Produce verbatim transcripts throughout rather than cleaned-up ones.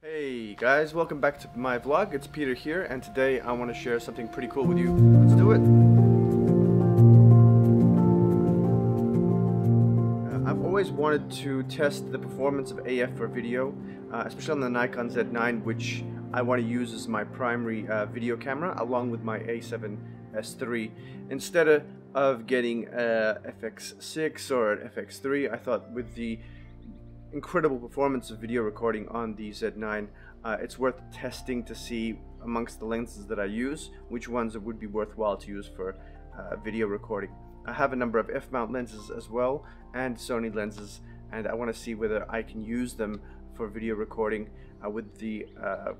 Hey guys, welcome back to my vlog. It's Peter here, and today I want to share something pretty cool with you. Let's do it! Uh, I've always wanted to test the performance of A F for video, uh, especially on the Nikon Z nine, which I want to use as my primary uh, video camera along with my A seven S three. Instead of, of getting a F X six or an F X three, I thought with the incredible performance of video recording on the Z nine, uh, it's worth testing to see amongst the lenses that I use which ones it would be worthwhile to use for uh, video recording. I have a number of F mount lenses as well, and Sony lenses, and I want to see whether I can use them for video recording uh, with the uh,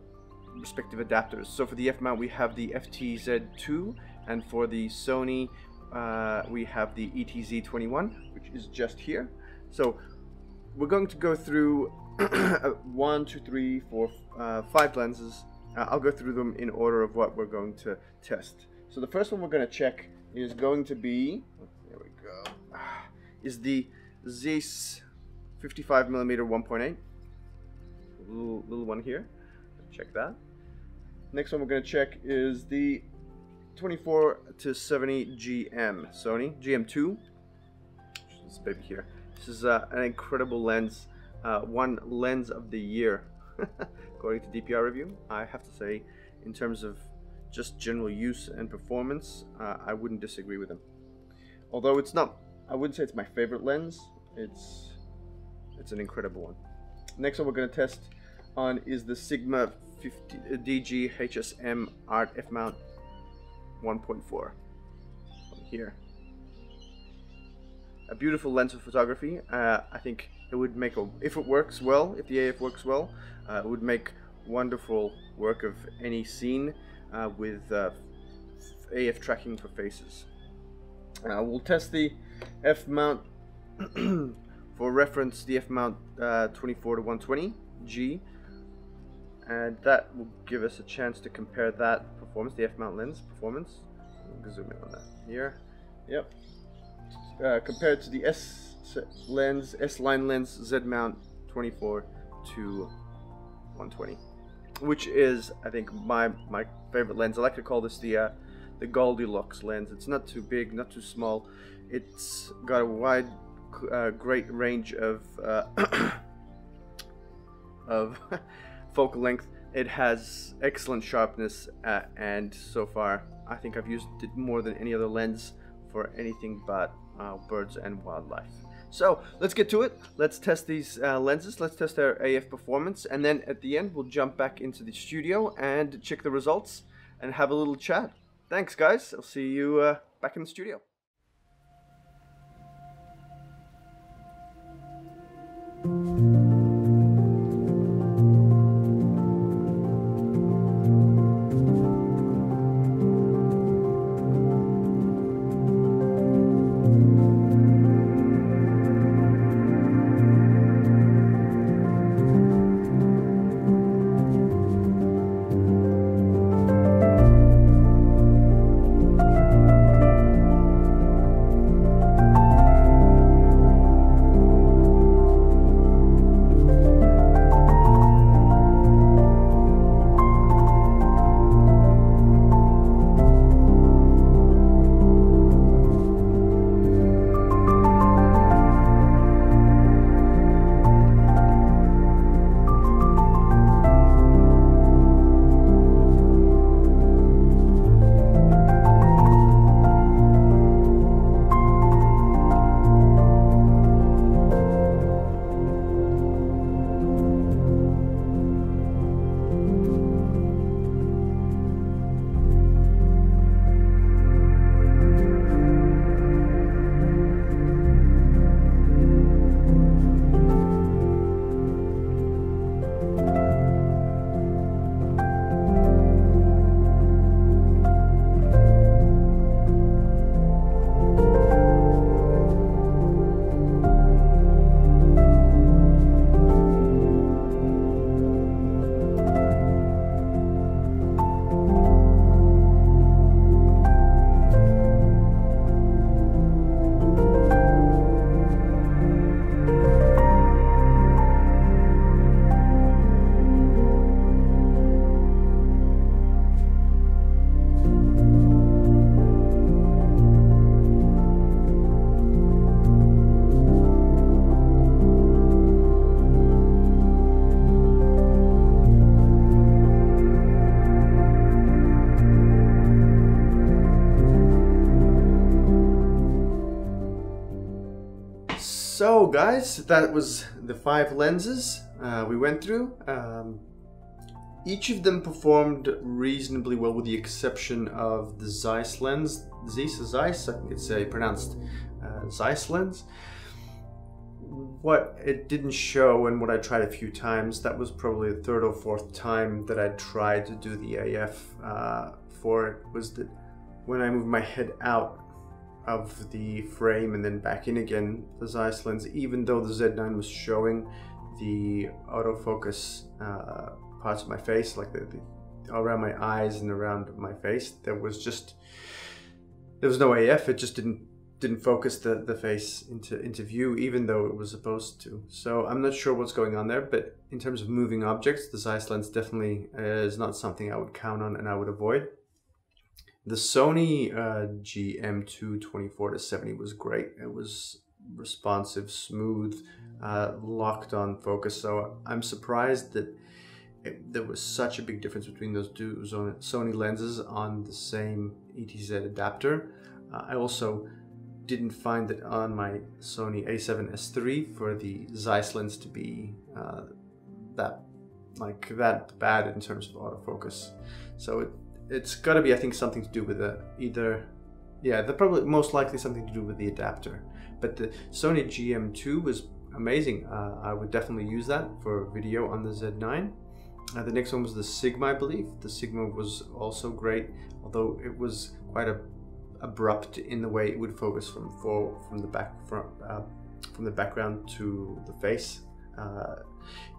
respective adapters. So for the F mount we have the F T Z two, and for the Sony uh, we have the E T Z twenty-one, which is just here. So we're going to go through one, two, three, four, uh, five lenses. Uh, I'll go through them in order of what we're going to test. So the first one we're going to check is going to be, there we go, is the Zeiss fifty-five millimeter one point eight, little, little one here. Check that. Next one we're going to check is the twenty-four to seventy G Sony G M two. This baby here. This is uh, an incredible lens, uh, one lens of the year, according to D P R review. I have to say, in terms of just general use and performance, uh, I wouldn't disagree with them. Although it's not, I wouldn't say it's my favorite lens, it's, it's an incredible one. Next one we're going to test on is the Sigma fifty D G H S M Art F mount one point four, here. A beautiful lens for photography. Uh, I think it would make a, if it works well, if the A F works well, uh, it would make wonderful work of any scene uh, with uh, A F tracking for faces. Uh, we'll test the F mount for reference. The F mount uh, twenty-four to one twenty G, and that will give us a chance to compare that performance, the F mount lens performance. We'll zoom in on that here. Yep. Uh, compared to the S lens, S line lens, Z mount twenty-four to one twenty, which is, I think, my my favorite lens. I like to call this the uh, the Goldilocks lens. It's not too big, not too small. It's got a wide, uh, great range of uh, of focal length. It has excellent sharpness, uh, and so far, I think I've used it more than any other lens for anything but uh, birds and wildlife. So let's get to it. Let's test these uh, lenses. Let's test their A F performance, and then at the end we'll jump back into the studio and check the results and have a little chat. Thanks guys, I'll see you uh, back in the studio. go, guys. That was the five lenses uh, we went through. Um, each of them performed reasonably well, with the exception of the Zeiss lens. Zeiss, Zeiss, it's a pronounced uh, Zeiss lens. What it didn't show, and what I tried a few times, that was probably the third or fourth time that I tried to do the A F uh, for it, was that when I moved my head out of the frame and then back in again, the Zeiss lens, even though the Z nine was showing the autofocus uh, parts of my face, like the, the around my eyes and around my face, there was just there was no A F. It just didn't didn't focus the, the face into, into view, even though it was supposed to. So I'm not sure what's going on there, but in terms of moving objects, the Zeiss lens definitely is not something I would count on and I would avoid. The Sony uh, G M two twenty-four to seventy was great. It was responsive, smooth, uh, locked on focus. So I'm surprised that it, there was such a big difference between those two Sony lenses on the same E T Z adapter. Uh, I also didn't find it on my Sony A seven S three for the Zeiss lens to be uh, that like that bad in terms of autofocus. So it. It's got to be, I think, something to do with the either, yeah, they're probably most likely something to do with the adapter. But the Sony G M two was amazing. Uh, I would definitely use that for video on the Z nine. Uh, the next one was the Sigma, I believe. The Sigma was also great, although it was quite a, abrupt in the way it would focus from for, from the back front uh, from the background to the face. Uh,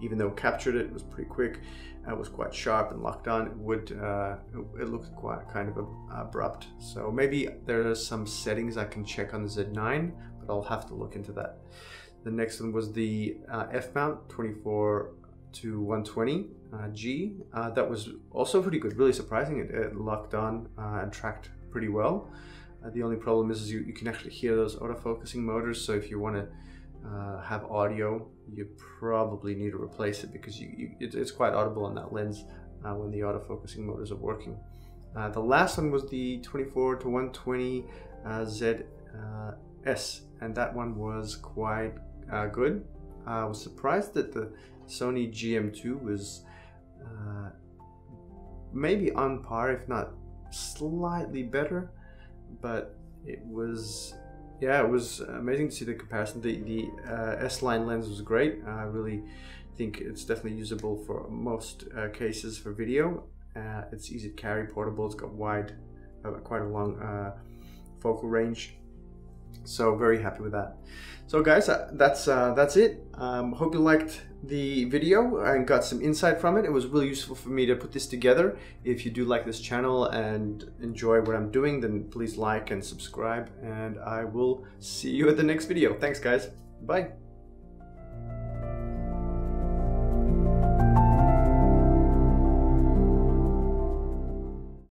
even though it captured it, it was pretty quick. It was quite sharp and locked on. It would uh, it, it looked quite kind of abrupt. So maybe there are some settings I can check on the Z nine, but I'll have to look into that. The next one was the uh, F mount twenty-four to one twenty G. Uh, that was also pretty good. Really surprising. It, it locked on uh, and tracked pretty well. Uh, the only problem is, is you, you can actually hear those autofocusing motors. So if you want to Uh, have audio, you probably need to replace it, because you, you, it, it's quite audible on that lens uh, when the autofocusing motors are working. Uh, the last one was the twenty-four to one twenty Z S, and that one was quite uh, good. Uh, I was surprised that the Sony G M two was uh, maybe on par, if not slightly better, but it was. Yeah, it was amazing to see the comparison. The, the uh, S-line lens was great. I really think it's definitely usable for most uh, cases for video. Uh, it's easy to carry, portable. It's got wide, uh, quite a long uh, focal range. So very happy with that. So guys, uh, that's uh, that's it. Um, hope you liked the video and got some insight from it. It was really useful for me to put this together. If you do like this channel and enjoy what I'm doing, then please like and subscribe, and I will see you at the next video. Thanks guys, bye.